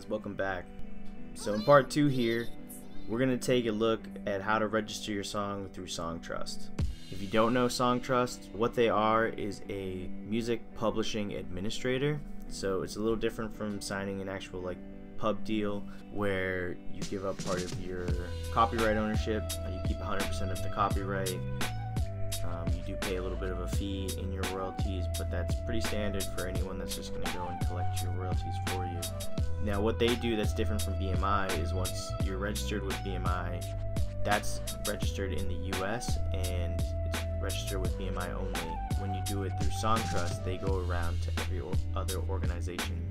guys, welcome back. So in part 2 here, we're going to take a look at how to register your song through SongTrust. If you don't know SongTrust, what they are is a music publishing administrator. So it's a little different from signing an actual like pub deal where you give up part of your copyright ownership, you keep 100% of the copyright. You do pay a little bit of a fee in your royalties, but that's pretty standard for anyone that's just going to go and collect your royalties for you. Now what they do that's different from BMI is once you're registered with BMI, that's registered in the US and it's registered with BMI only. When you do it through SongTrust, they go around to every other organization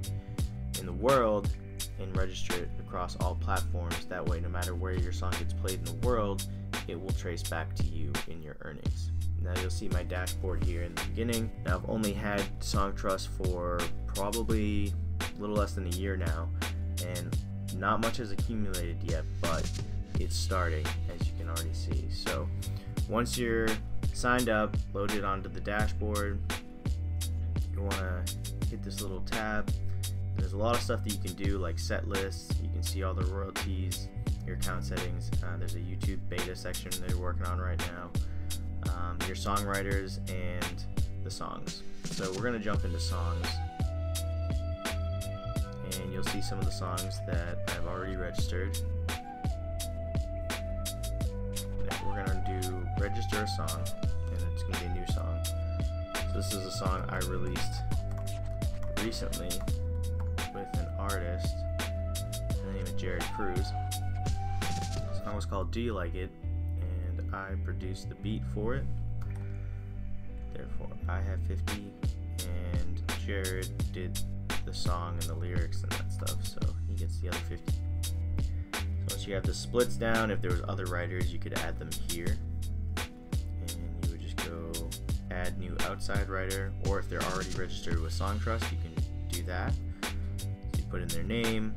in the world and register it across all platforms. That way, no matter where your song gets played in the world, it will trace back to you in your earnings. Now you'll see my dashboard here in the beginning. Now I've only had SongTrust for probably a little less than a year now, and not much has accumulated yet, but it's starting, as you can already see. So once you're signed up, loaded onto the dashboard, you wanna hit this little tab. There's a lot of stuff that you can do, like set lists. You can see all the royalties, your account settings. There's a YouTube beta section they're working on right now. Your songwriters and the songs. So we're gonna jump into songs, and you'll see some of the songs that I've already registered. Now we're gonna do register a song, and it's gonna be a new song. So this is a song I released recently with an artist. The name is Jared Cruz. The song was called "Do You Like It?" and I produced the beat for it. Therefore, I have 50, and Jared did the song and the lyrics and that stuff, so he gets the other 50. So once you have the splits down, if there was other writers, you could add them here, and you would just go add new outside writer, or if they're already registered with SongTrust, you can do that. Put in their name,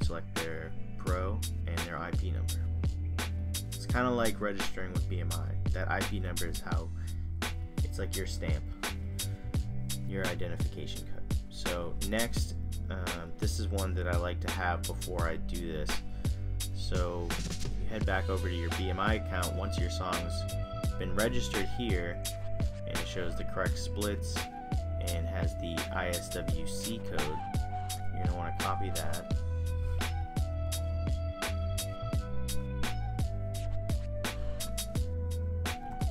select their pro and their IP number. It's kind of like registering with BMI. That IP number is how it's like your stamp, your identification code. So next, this is one that I like to have before I do this. So you head back over to your BMI account once your song's been registered here, and it shows the correct splits and has the ISWC code. You're going to want to copy that.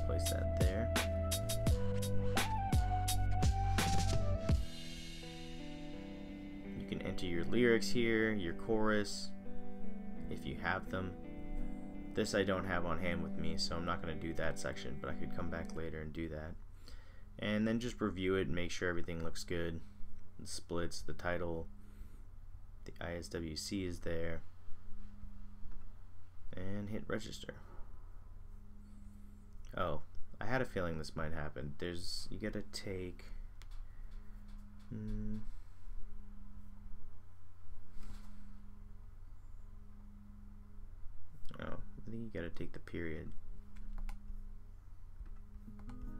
Place that there. You can enter your lyrics here, your chorus, if you have them. This I don't have on hand with me, so I'm not going to do that section, but I could come back later and do that. And then just review it and make sure everything looks good. The splits, the title, the ISWC is there, and hit register. Oh, I had a feeling this might happen. You gotta take oh, I think you gotta take the period.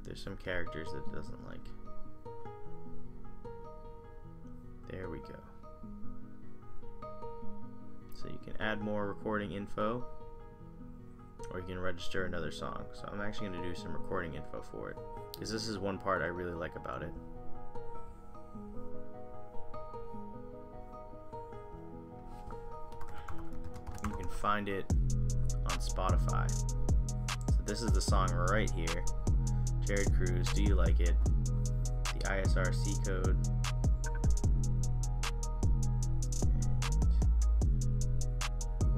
There's some characters that it doesn't like. There we go. So you can add more recording info, or you can register another song. So I'm actually going to do some recording info for it, because this is one part I really like about it. You can find it on Spotify. So this is the song right here. Jared Cruz, "Do You Like It?" The ISRC code.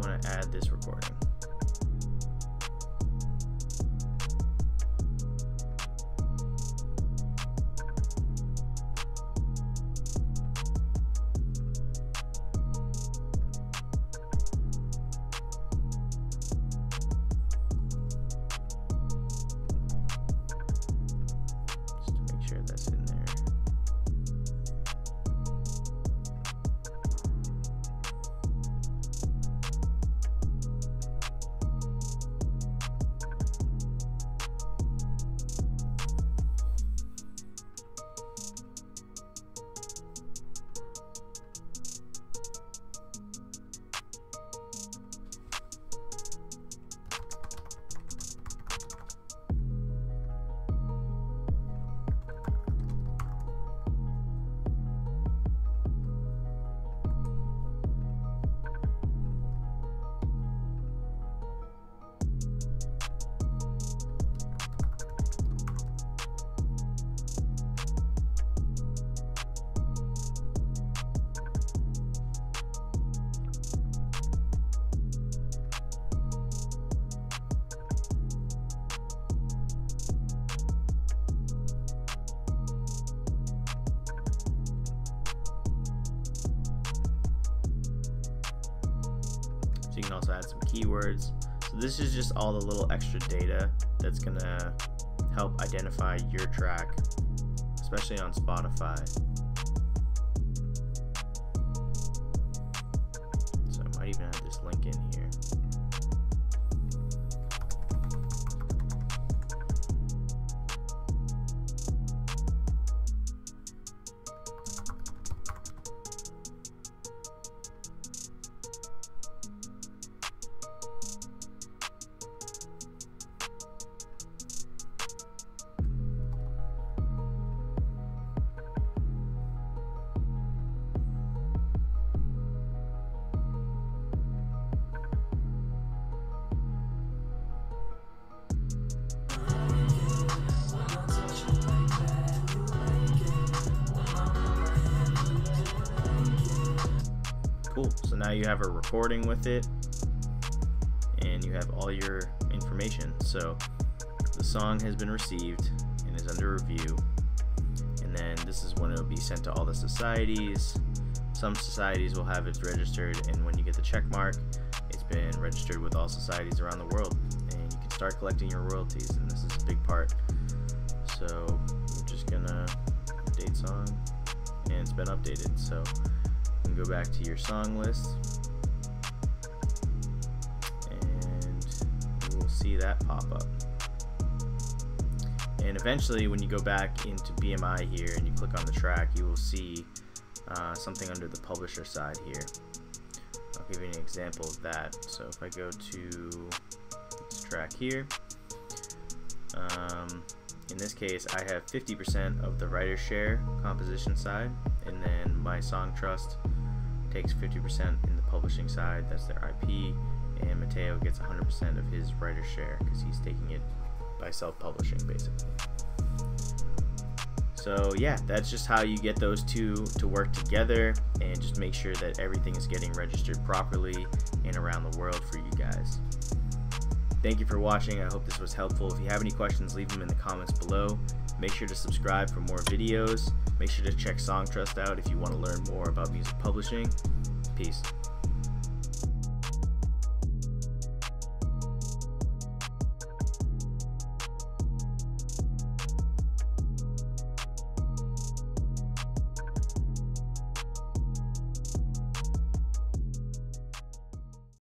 Want to add this recording. Just to make sure that's in there. You can also add some keywords. So this is just all the little extra data that's gonna help identify your track, especially on Spotify. So I might even add this link in here. So now you have a recording with it and you have all your information. So the song has been received and is under review, and then this is when it will be sent to all the societies. Some societies will have it registered, and when you get the check mark, it's been registered with all societies around the world, and you can start collecting your royalties. And this is a big part. So I'm just gonna update song, and it's been updated. So go back to your song list, and you will see that pop up. And eventually, when you go back into BMI here and you click on the track, you will see something under the publisher side here. I'll give you an example of that. So if I go to this track here, in this case, I have 50% of the writer share composition side, and then my SongTrust takes 50% in the publishing side, that's their IP, and Matteo gets 100% of his writer share because he's taking it by self-publishing basically. So yeah, that's just how you get those two to work together, and just make sure that everything is getting registered properly and around the world for you guys. Thank you for watching. I hope this was helpful. If you have any questions, leave them in the comments below. Make sure to subscribe for more videos. Make sure to check SongTrust out if you want to learn more about music publishing. Peace.